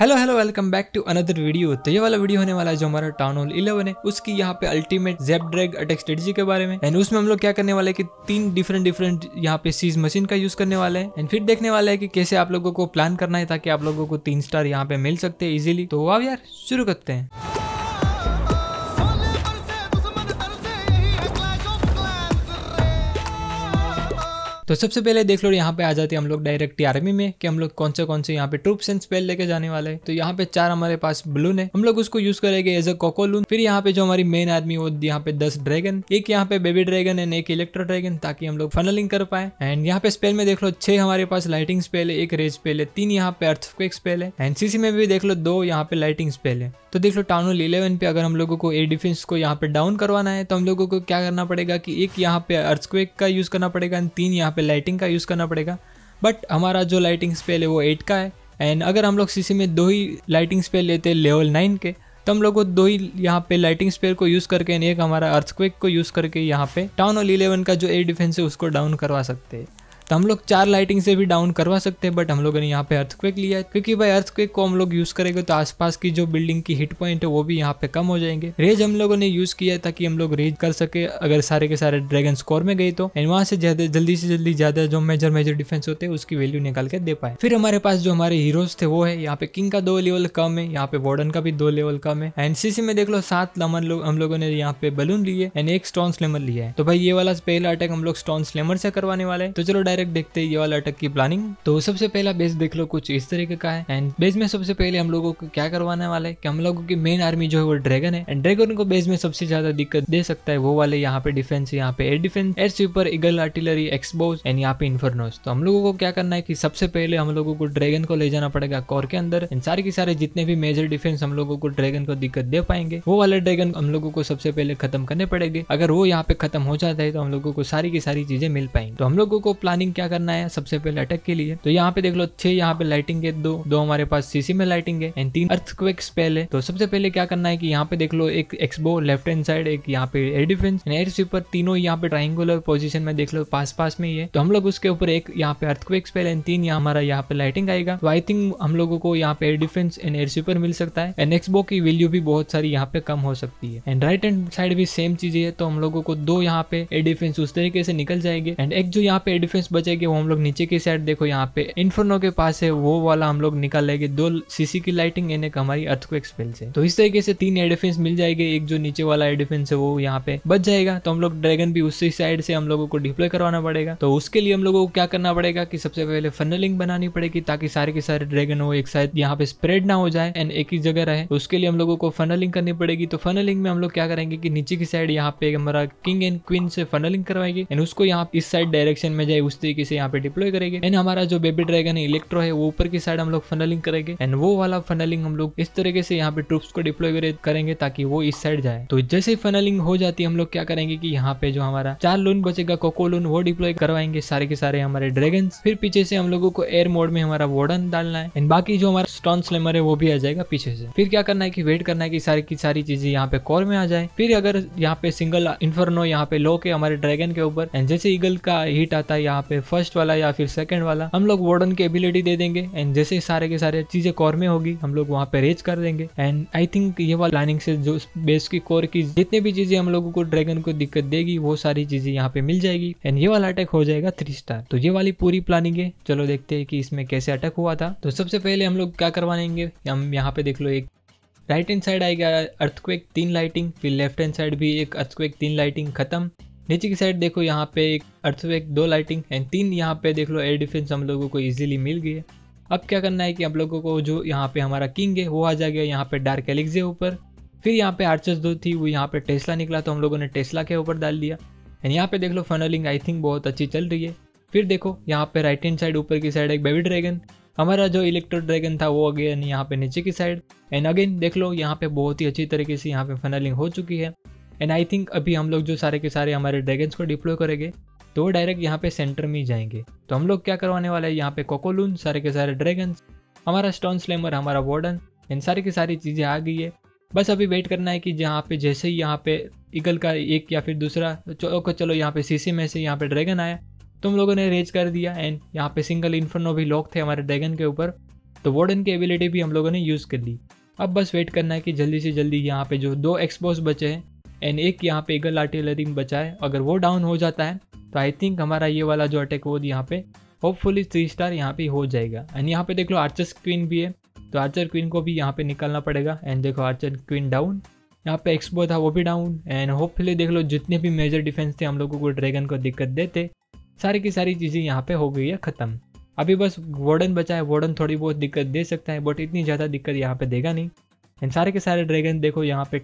Hello hello welcome back to another video. तो ये वाला वीडियो होने वाला है जो हमारा टाउन हॉल 11 है उसकी यहाँ पे ultimate zap dragon attack strategy के बारे में। एंड उसमें हम लोग क्या करने वाले हैं कि तीन डिफरेंट यहाँ पे सीज मशीन का यूज करने वाले हैं। एंड फिर देखने वाला है कि कैसे आप लोगों को प्लान करना है ताकि आप लोगों को 3 स्टार यहाँ पे मिल सकते हैं इजिली। तो आप यार शुरू करते हैं। तो सबसे पहले देख लो यहाँ पे आ जाते हैं हम लोग डायरेक्ट आर्मी में कि हम लोग कौन से यहाँ पे ट्रूप्स एंड स्पेल लेके जाने वाले हैं। तो यहाँ पे 4 हमारे पास बलून है, हम लोग उसको यूज करेंगे एज अ कोकोलून। फिर यहाँ पे जो हमारी मेन आर्मी वो यहाँ पे 10 ड्रैगन, एक यहाँ पे बेबी ड्रैगन एंड एक इलेक्ट्रो ड्रैगन ताकि हम लोग फनलिंग कर पाए। एंड यहाँ पे स्पेल में देख लो 6 हमारे पास लाइटिंग स्पेल है, 1 रेज स्पेल है, 3 यहाँ पे अर्थक्वेक स्पेल है एंड सीसी में भी देख लो 2 यहाँ पे लाइटिंग स्पेल है। तो देख लो टाउन हॉल 11 पे अगर हम लोगों को एयर डिफेंस को यहाँ पे डाउन करवाना है तो हम लोगों को क्या करना पड़ेगा कि 1 यहाँ पे अर्थक्वेक का यूज करना पड़ेगा एंड 3 यहाँ पे लाइटिंग का यूज करना पड़ेगा। बट हमारा जो लाइटिंग स्पेल है वो 8 का है एंड अगर हम लोग सीसी में 2 ही लाइटिंग स्पेल लेते हैं लेवल 9 के तो हम लोग को 2 ही यहाँ पे लाइटिंग स्पेल को यूज करके एंड 1 हमारा अर्थक्वेक को यूज करके यहाँ पे टाउन हॉल 11 का जो एयर डिफेंस है उसको डाउन करवा सकते हैं। तो हम लोग 4 लाइटिंग से भी डाउन करवा सकते हैं बट हम लोगों ने यहाँ पे अर्थक्वेक लिया है क्योंकि भाई अर्थक्वेक को हम लोग यूज करेंगे तो आसपास की जो बिल्डिंग की हिट पॉइंट है वो भी यहाँ पे कम हो जाएंगे। रेज हम लोगों ने यूज किया है ताकि हम लोग रेज कर सके अगर सारे के सारे ड्रैगन स्कोर में गए तो एंड वहाँ से जल्दी ज्यादा जो मेजर डिफेंस होते हैं उसकी वैल्यू निकाल के दे पाए। फिर हमारे पास जो हमारे हीरोज थे वो है यहाँ पे किंग का 2 लेवल कम है, यहाँ पे वार्डन का भी 2 लेवल कम है एंड सीसी में देख लो 7 हम लोगों ने यहाँ पे बलून लिए एंड 1 स्टोन स्लैमर लिया है। तो भाई ये वाला पहला अटैक हम लोग स्टोन स्लैमर से करवाने वाले हैं। तो चलो देखते हैं ये वाला अटैक की प्लानिंग। तो सबसे पहला बेस देख लो कुछ इस तरीके का है एंड बेस में सबसे पहले हम लोगों को क्या करवाने वाला है कि हम लोगों की मेन आर्मी जो है वो ड्रैगन है एंड ड्रैगन को बेस में सबसे ज्यादा दिक्कत दे सकता है वो वाले यहाँ पे डिफेंस, यहाँ पे air defence, air sweeper, eagle artillery, X-bows and यहाँ पे इन्फर्नोस। तो हम लोगों को क्या करना है कि सबसे पहले हम लोगों को ड्रैगन को ले जाना पड़ेगा कोर के अंदर एंड सारे के सारे जितने भी मेजर डिफेंस हम लोगों को ड्रैगन को दिक्कत दे पाएंगे वो वाले ड्रैगन हम लोगों को सबसे पहले खत्म करने पड़ेंगे। अगर वो यहाँ पे खत्म हो जाता है तो हम लोगों को सारी की सारी चीजें मिल पाएंगी। तो हम लोगों को प्लानिंग क्या करना है सबसे पहले अटैक के लिए। तो यहाँ पे देख लो 6 यहाँ पे लाइटिंग है, 2 हमारे पास सीसी में लाइटिंग है एंड 3 अर्थक्वेक स्पेल है। तो सबसे पहले क्या करना है कि यहाँ पे देख लो 1 एक्सबो लेफ्ट हैंड साइड, 1 यहाँ पे air defence and air sweeper, तीनों यहाँ पे ट्राइंगुलर पोजीशन में देख लो पास में ही है। तो हम लोग उसके ऊपर 1 यहाँ पे अर्थक्वेक स्पेल एंड 3 हमारा यहाँ पे लाइटिंग आएगा। तो आई थिंक हम लोगों को यहाँ पे air defence and air sweeper मिल सकता है एंड एक्सबो की वैल्यू भी बहुत सारी यहाँ पे कम हो सकती है एंड राइट हैंड साइड भी सेम चीज है। तो हम लोगों को 2 यहाँ पे एयर डिफेंस उस तरीके से निकल जाएंगे एंड 1 जो यहाँ पे एयर डिफेंस बचेगी वो हम लोग नीचे की साइड देखो यहाँ पे इन्फर्नो के पास है वो वाला हम लोग निकाल लेंगे 2 सीसी की लाइटिंग एंड 1 हमारी अर्थक्वेक स्पेल से। तो इस तरीके से 3 एयर डिफेंस मिल जाएंगे, 1 जो नीचे वाला एयर डिफेंस है वो यहाँ पे बच जाएगा। तो हम लोग ड्रैगन भी उसी साइड से हम लोगों को डिप्लॉय करवाना पड़ेगा। तो उसके लिए हम लोगों को क्या करना पड़ेगा कि सबसे पहले फनलिंग बनानी पड़ेगी ताकि सारे के सारे ड्रैगन वो एक साइड यहाँ पे स्प्रेड ना हो जाए एंड 1 ही जगह रहे। उसके लिए हम लोगों को फनलिंग करनी पड़ेगी। तो फनलिंग में हम लोग क्या करेंगे कि नीचे की साइड यहाँ पे हमारा किंग एंड क्वीन से फनलिंग करवाएगी एंड उसको यहाँ इस साइड डायरेक्शन में जाए उस तरीके से यहाँ पे डिप्लॉय करेंगे एंड हमारा जो बेबी ड्रैगन है इलेक्ट्रो है वो ऊपर की साइड हम लोग फनलिंग करेंगे एंड वो वाला फनलिंग हम लोग इस तरीके से यहाँ पे ट्रूप्स को डिप्लॉय करेंगे ताकि वो इस साइड जाए। तो जैसे ही फनलिंग हो जाती है हम लोग क्या करेंगे कि यहाँ पे जो हमारा 4 लून बचेगा कोकोलून वो डिप्लॉय करवाएंगे सारे के सारे हमारे ड्रैगन। फिर पीछे से हम लोगों को एयर मोड में हमारा वार्डन डालना है एंड बाकी जो हमारा स्टोन स्लैमर है वो भी आ जाएगा पीछे से। फिर क्या करना है कि वेट करना है कि सारी की सारी चीजें यहाँ पे कोर में आ जाए। फिर अगर यहाँ पे सिंगल इन्फर्नो यहाँ पे लो के हमारे ड्रैगन के ऊपर एंड जैसे ईगल का हिट आता है यहाँ पे फर्स्ट वाला या फिर सेकंड वाला हम लोग वार्डन की एबिलिटी दे देंगे एंड जैसे ही सारे के सारे चीजें कोर में होगी हम लोग वहाँ पे रेज कर देंगे एंड आई थिंक ये वाला प्लानिंग से जो बेस की कोर की जितने भी चीजें हम लोगों को ड्रैगन को दिक्कत देगी वो सारी चीजें यहाँ पे मिल जाएगी एंड ये वाला अटैक हो जाएगा 3 स्टार। तो ये वाली पूरी प्लानिंग है। चलो देखते हैं कि इसमें कैसे अटैक हुआ था। तो सबसे पहले हम लोग क्या करवाएंगे, हम यहाँ पे देख लो 1 राइट हैंड साइड आएगा अर्थक्वेक 3 लाइटिंग, फिर लेफ्ट हैंड साइड भी 1 अर्थक्वेक 3 लाइटिंग खत्म। नीचे की साइड देखो यहाँ पे 1 अर्थक्वेक 2 लाइटिंग एंड 3 यहाँ पे देख लो एयर डिफेंस हम लोगों को इजीली मिल गई है। अब क्या करना है कि हम लोगों को जो यहाँ पे हमारा किंग है वो आ जाएगा यहाँ पे डार्क एलिक्सियर ऊपर। फिर यहाँ पे आर्चर्स 2 थी वो यहाँ पे टेस्ला निकला तो हम लोगों ने टेस्ला के ऊपर डाल दिया एंड यहाँ पे देख लो फनलिंग आई थिंक बहुत अच्छी चल रही है। फिर देखो यहाँ पे राइट हैंड साइड ऊपर की साइड 1 बेबी ड्रैगन, हमारा जो इलेक्ट्रो ड्रैगन था वो अगेन यहाँ पे नीचे की साइड एंड अगेन देख लो यहाँ पे बहुत ही अच्छी तरीके से यहाँ पे फनलिंग हो चुकी है एंड आई थिंक अभी हम लोग जो सारे के सारे हमारे ड्रैगन्स को डिप्लॉय करेंगे तो वो डायरेक्ट यहाँ पे सेंटर में ही जाएंगे। तो हम लोग क्या करवाने वाले हैं यहाँ पे कोकोलून, सारे के सारे ड्रैगन्स, हमारा स्टोन स्लैमर, हमारा वार्डन एंड सारी की सारी चीज़ें आ गई है। बस अभी वेट करना है कि जहाँ पे जैसे ही यहाँ पे ईगल का 1 या फिर दूसरा चलो यहाँ पे सीसी में से यहाँ पे ड्रैगन आया तो हम लोगों ने रेज कर दिया एंड यहाँ पे सिंगल इन्फर्नो भी लॉक थे हमारे ड्रैगन के ऊपर तो वार्डन की एबिलिटी भी हम लोगों ने यूज़ कर ली। अब बस वेट करना है कि जल्दी से जल्दी यहाँ पे जो दो एक्सबॉस बचे हैं एंड एक यहाँ पे ईगल आर्टिलरी बचा है, अगर वो डाउन हो जाता है तो आई थिंक हमारा ये वाला जो अटैक वो यहाँ पे होपफुली 3 स्टार यहाँ पे हो जाएगा। एंड यहाँ पे देख लो आर्चर क्वीन भी है, तो आर्चर क्वीन को भी यहाँ पे निकालना पड़ेगा। एंड देखो आर्चर क्वीन डाउन, यहाँ पे एक्सबो था वो भी डाउन। एंड होपफुली देख लो जितने भी मेजर डिफेंस थे हम लोगों को ड्रैगन को दिक्कत देते, सारी की सारी चीज़ें यहाँ पे हो गई है ख़त्म। अभी बस वार्डन बचा है, वार्डन थोड़ी बहुत दिक्कत दे सकता है बट इतनी ज़्यादा दिक्कत यहाँ पे देगा नहीं। एंड सारे के सारे ड्रैगन देखो यहाँ पे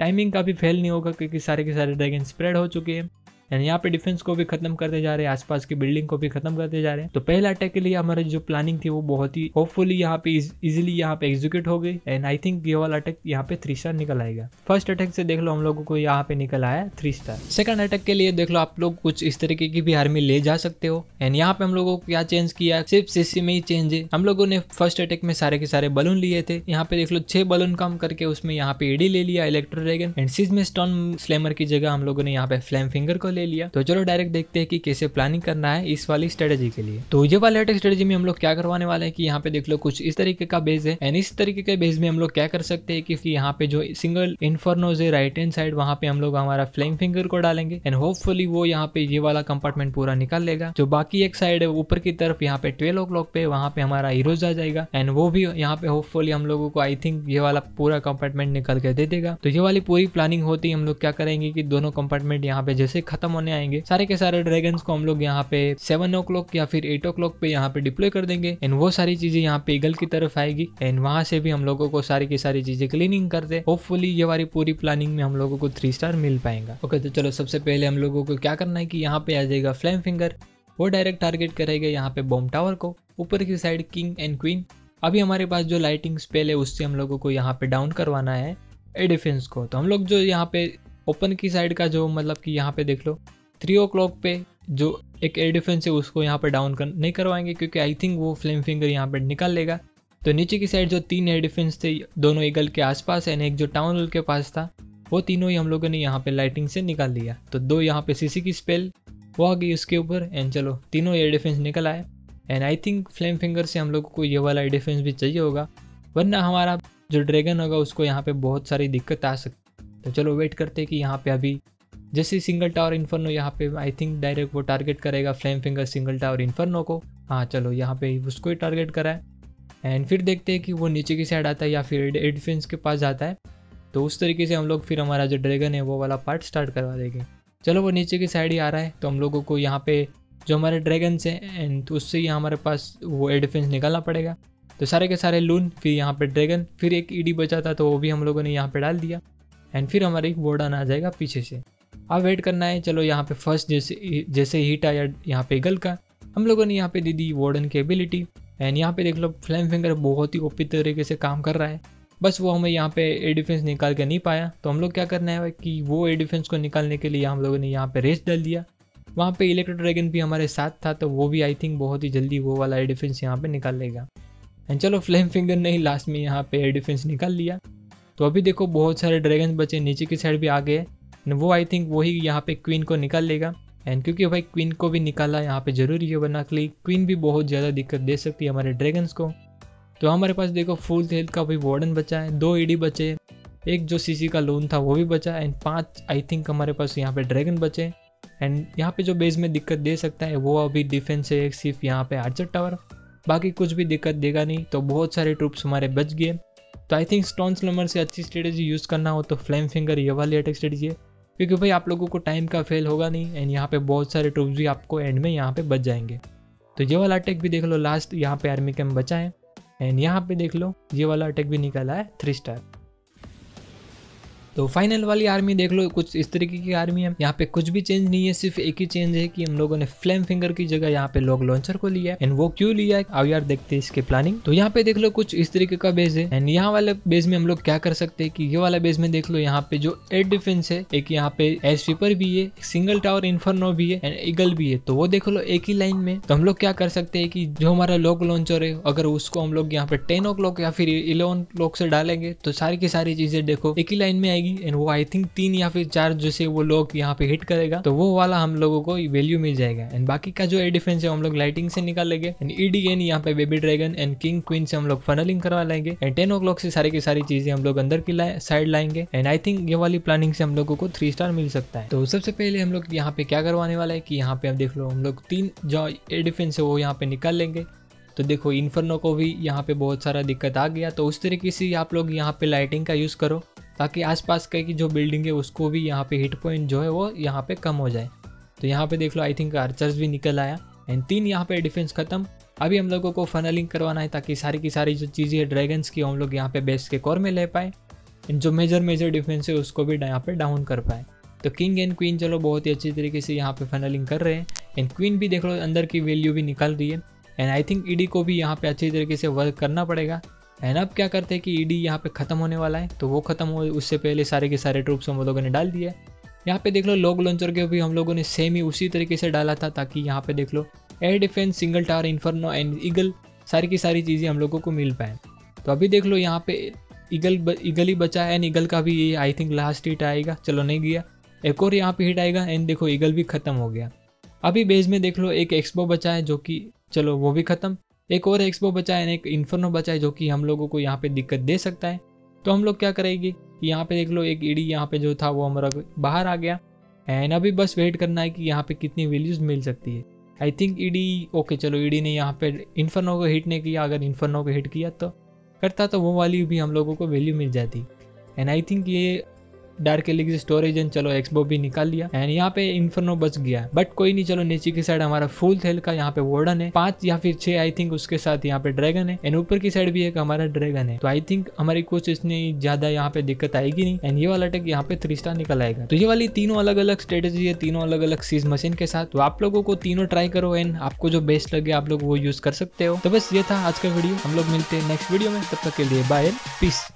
टाइमिंग का भी फेल नहीं होगा क्योंकि सारे के सारे ड्रैगन स्प्रेड हो चुके हैं। एंड यहाँ पे डिफेंस को भी ख़त्म करते जा रहे हैं, आसपास की बिल्डिंग को भी ख़त्म करते जा रहे हैं। तो पहला अटैक के लिए हमारी जो प्लानिंग थी वो बहुत ही होपफुली यहाँ पे इजीली यहाँ पे एग्जीक्यूट हो गई। एंड आई थिंक ये वाला अटैक यहाँ पे 3 स्टार निकल आएगा। फर्स्ट अटैक से देख लो हम लोगों को यहाँ पे निकल आया 3 स्टार। सेकंड अटैक के लिए देख लो आप लोग कुछ इस तरीके की भी आर्मी ले जा सकते हो। एंड यहाँ पे हम लोगों को क्या चेंज किया, सिर्फ सीसी में ही चेंज है। हम लोगों ने फर्स्ट अटैक में सारे के सारे बलून लिए थे, यहाँ पे देख लो 6 बलून कम करके उसमें यहाँ पे ईडी ले लिया इलेक्ट्रो ड्रैगन। एंड सीज में स्टोन स्लैमर की जगह हम लोगों ने यहाँ पे फ्लेम फिंगर को लिया। तो चलो डायरेक्ट देखते हैं कि कैसे प्लानिंग करना है इस वाली स्ट्रेटजी के लिए। तो ये वाले अटैक स्ट्रेटजी में हम लोग क्या करवाने वाले हैं कि यहाँ पे देख लो कुछ इस तरीके का बेस है। एंड इस तरीके के बेस में हम लोग क्या कर सकते हैं कि यहाँ पे जो सिंगल इन्फर्नोज है राइट हैंड साइड, वहाँ पे हम लोग हमारा फ्लेम फिंगर को डालेंगे। एंड होपफुली वो यहाँ पे ये वाला कंपार्टमेंट पूरा निकाल लेगा। जो बाकी एक साइड है ऊपर की तरफ यहाँ पे 12 o'clock पे, वहाँ पे हमारा हीरोज आ जाएगा। एंड वो भी यहाँ पे होपफुली हम लोगों को आई थिंक ये वाला पूरा कंपार्टमेंट निकाल के दे देगा। तो ये वाली पूरी प्लानिंग होती है। हम लोग क्या करेंगे कि दोनों कंपार्टमेंट यहाँ पे जैसे खत्म होने आएंगे, सारे के सारे ड्रैगन्स को हम लोग यहाँ पे 7 o'clock या फिर 8 o'clock पे यहाँ पे डिप्लॉय कर देंगे। एंड वो सारी चीजें यहाँ पे ईगल की तरफ आएगी एंड वहां से भी हम लोगों को सारी की सारी चीजें क्लीनिंग कर दे। होपफुली ये वाली पूरी प्लानिंग में हम लोगों को 3 स्टार मिल पाएगा। ओके तो चलो सबसे पहले हम लोगों को क्या करना है कि यहाँ पे आ जाएगा फ्लेम फिंगर, वो डायरेक्ट टारगेट करेगा यहाँ पे बॉम्ब टावर को, ऊपर की साइड किंग एंड क्वीन। अभी हमारे पास जो लाइटिंग स्पेल है उससे हम लोगों को यहाँ पे डाउन करवाना है ए डिफेंस को। तो हम लोग जो यहाँ पे ओपन की साइड का जो मतलब कि यहाँ पे देख लो 3 o'clock पे जो एक एयर डिफेंस है उसको यहाँ पे डाउन नहीं करवाएंगे क्योंकि आई थिंक वो फ्लेम फिंगर यहाँ पे निकाल लेगा। तो नीचे की साइड जो 3 एयर डिफेंस थे दोनों ईगल के आसपास एंड एक जो टाउन हॉल के पास था, वो तीनों ही हम लोगों ने यहाँ पे लाइटिंग से निकाल दिया। तो 2 यहाँ पे सीसी की स्पेल वो आ गई उसके ऊपर। एंड चलो तीनों एयर डिफेंस निकल आए। And I think flame finger से हम लोगों को ये वाला एयर डिफेंस भी चाहिए होगा, वरना हमारा जो ड्रैगन होगा उसको यहाँ पर बहुत सारी दिक्कत आ सकती। तो चलो वेट करते कि यहाँ पे अभी जैसे सिंगल टावर इन्फर्नो यहाँ पे आई थिंक डायरेक्ट वो टारगेट करेगा flame finger single tower inferno को। हाँ चलो यहाँ पे उसको ही टारगेट कराए। एंड फिर देखते हैं कि वो नीचे की साइड आता है या फिर एयर डिफेंस के पास जाता है। तो उस तरीके से हम लोग फिर हमारा जो ड्रैगन है वो वाला पार्ट स्टार्ट करवा देंगे। चलो वो नीचे की साइड ही आ रहा है, तो हम लोगों को यहाँ पे जो हमारे ड्रैगन्स हैं एंड उससे ही हमारे पास वो एयर डिफेंस निकालना पड़ेगा। तो सारे के सारे लून फिर यहाँ पर ड्रैगन, फिर एक ईडी बचा था तो वो भी हम लोगों ने यहाँ पर डाल दिया। एंड फिर हमारा एक वार्डन आ जाएगा पीछे से। अब वेट करना है। चलो यहाँ पे फर्स्ट जैसे हीट आया यहाँ पे ईगल का, हम लोगों ने यहाँ पे दे दी वार्डन की एबिलिटी। एंड यहाँ पे देख लो फ्लेम फिंगर बहुत ही ओपी तरीके से काम कर रहा है, बस वो हमें यहाँ पे एयर डिफेंस निकाल के नहीं पाया। तो हम लोग क्या करना है कि वो एयर डिफेंस को निकालने के लिए हम लोगों ने यहाँ पे रेस डाल दिया। वहाँ पे इलेक्ट्रो ड्रैगन भी हमारे साथ था, तो वो भी आई थिंक बहुत ही जल्दी वो वाला एयर डिफेंस यहाँ पे निकाल लेगा। एंड चलो फ्लेम फिंगर ने ही लास्ट में यहाँ पे एयर डिफेंस निकाल लिया। तो अभी देखो बहुत सारे ड्रैगन बचे, नीचे की साइड भी आ गए। वो आई थिंक वही यहाँ पे क्वीन को निकाल लेगा। एंड क्योंकि भाई क्वीन को भी निकाला यहाँ पे जरूरी है, वरना क्वीन भी बहुत ज़्यादा दिक्कत दे सकती है हमारे ड्रैगन्स को। तो हमारे पास देखो फुल हेल्थ का भी वार्डन बचा है, 2 ईडी बचे, एक जो सीसी का लोन था वो भी बचा। एंड 5 आई थिंक हमारे पास यहाँ पे ड्रैगन बचे। एंड यहाँ पे जो बेस में दिक्कत दे सकता है वो अभी डिफेंस है एक, सिर्फ यहाँ पे आर्चर टावर, बाकी कुछ भी दिक्कत देगा नहीं। तो बहुत सारे ट्रूप्स हमारे बच गए। तो आई थिंक स्टोन स्लैमर से अच्छी स्ट्रेटजी यूज़ करना हो तो फ्लेम फिंगर ये वाली अटैक स्ट्रेटजी है, क्योंकि भाई आप लोगों को टाइम का फेल होगा नहीं। एंड यहाँ पे बहुत सारे ट्रूप्स भी आपको एंड में यहाँ पे बच जाएंगे। तो ये वाला अटैक भी देख लो, लास्ट यहाँ पे आर्मी कैम्प बचा है। एंड यहाँ पे देख लो ये वाला अटैक भी निकाला है 3 स्टार। तो फाइनल वाली आर्मी देख लो कुछ इस तरीके की आर्मी है। यहाँ पे कुछ भी चेंज नहीं है, सिर्फ एक ही चेंज है कि हम लोगों ने फ्लेम फिंगर की जगह यहाँ पे लॉग लॉन्चर को लिया। एंड वो क्यों लिया है अब यार देखते हैं इसके प्लानिंग। तो यहाँ पे देख लो कुछ इस तरीके का बेस है। एंड यहाँ वाले बेस में हम लोग क्या कर सकते हैं कि ये वाला बेस में देख लो यहाँ पे जो एयर डिफेंस है, एक यहाँ पे एयर स्वीपर भी है, सिंगल टावर इन्फर्नो भी है एंड ईगल भी है, तो वो देख लो एक ही लाइन में। तो हम लोग क्या कर सकते हैं कि जो हमारा लॉग लॉन्चर है अगर उसको हम लोग यहाँ पे 10 o'clock या फिर 11 o'clock से डालेंगे तो सारी की सारी चीजें देखो एक ही लाइन में आएगी एंड वो आई थिंक 3 या फिर 4 जैसे वो लोग यहाँ पे हिट करेगा तो वो वाला हम लोगों को वैल्यू मिल जाएगा। एंड बाकी का जो एयर डिफेंस है हम लोग लाइटिंग से निकाल लेंगे एंड ईडीएन यहाँ पे baby dragon and king queen से हम लोग फनलिंग करवा लेंगे एंड 10 o'clock से सारी की सारी चीजें हम लोग अंदर की साइड लाएंगे एंड आई थिंक ये वाली प्लानिंग से हम लोगों को 3 स्टार मिल सकता है। तो सबसे पहले हम लोग यहाँ पे क्या करवाने वाला है कि यहाँ पे आप देख लो हम लोग 3 जो एयर डिफेंस है वो यहाँ पे निकाल लेंगे। तो देखो इन्फर्नो को भी यहाँ पे बहुत सारा दिक्कत आ गया तो उस तरीके से आप लोग यहाँ पे लाइटिंग का यूज़ करो ताकि आसपास की जो बिल्डिंग है उसको भी यहाँ पे हिट पॉइंट जो है वो यहाँ पे कम हो जाए। तो यहाँ पे देख लो आई थिंक आर्चर्स भी निकल आया एंड 3 यहाँ पे डिफेंस खत्म। अभी हम लोगों को फनलिंग करवाना है ताकि सारी की सारी जो चीज़ें ड्रैगन्स की हम लोग यहाँ पे बेस के कोर में ले पाए एंड जो मेजर डिफेंस है उसको भी यहाँ पे डाउन कर पाए। तो किंग एंड क्वीन चलो बहुत ही अच्छी तरीके से यहाँ पे फनलिंग कर रहे हैं एंड क्वीन भी देख लो अंदर की वैल्यू भी निकाल रही है एंड आई थिंक ईडी को भी यहाँ पे अच्छी तरीके से वर्क करना पड़ेगा। एंड अब क्या करते हैं कि ईडी यहाँ पे ख़त्म होने वाला है तो वो ख़त्म हो उससे पहले सारे के सारे ट्रूप्स हम लोगों ने डाल दिए। यहाँ पे देख लो लॉग लॉन्चर के भी हम लोगों ने सेम ही उसी तरीके से डाला था ताकि यहाँ पे देख लो air defence single tower inferno and eagle सारी की सारी चीज़ें हम लोगों को मिल पाएँ। तो अभी देख लो यहाँ पे ईगल ही बचा है एंड ईगल का भी ये आई थिंक लास्ट हिट आएगा। चलो नहीं गया, एक और यहाँ पर हिट आएगा एंड देखो ईगल भी ख़त्म हो गया। अभी बेस में देख लो एक एक्सपो बचा है जो कि चलो वो भी ख़त्म, एक और एक्सपो बचा है एक इन्फर्नो बचा है जो कि हम लोगों को यहाँ पे दिक्कत दे सकता है। तो हम लोग क्या करेंगे यहाँ पे देख लो एक ईडी यहाँ पे जो था वो हमारा बाहर आ गया एंड अभी बस वेट करना है कि यहाँ पे कितनी वैल्यूज़ मिल सकती है। आई थिंक ईडी ओके चलो ईडी ने यहाँ पे इन्फर्नो को हिट नहीं किया, अगर इन्फर्नो को हिट किया तो करता तो वो वाली भी हम लोगों को वैल्यू मिल जाती एंड आई थिंक ये डार्क एलिक्स स्टोरेज एंड चलो एक्सबो भी निकाल लिया एंड यहाँ पे इन्फर्नो बच गया बट कोई नहीं। चलो नीचे की साइड हमारा फुल थेल का यहाँ पे वार्डन है 5 या फिर 6 आई थिंक उसके साथ यहाँ पे ड्रैगन है एंड ऊपर की साइड भी एक हमारा ड्रैगन है। तो आई थिंक हमारी कुछ इसने ज्यादा यहाँ पे दिक्कत आएगी नहीं एंड ये वाला अटैक यहाँ पे 3 स्टार निकल आएगा। तो ये वाली तीनों अलग अलग स्ट्रेटेजी है तीनों अलग अलग सीज मशीन के साथ। तो आप लोगों को तीनों ट्राई करो एंड आपको जो बेस्ट लगे आप लोग वो यूज कर सकते हो। तो बस ये था आज का वीडियो, हम लोग मिलते हैं नेक्स्ट वीडियो में, तब तक के लिए बाय, पीस।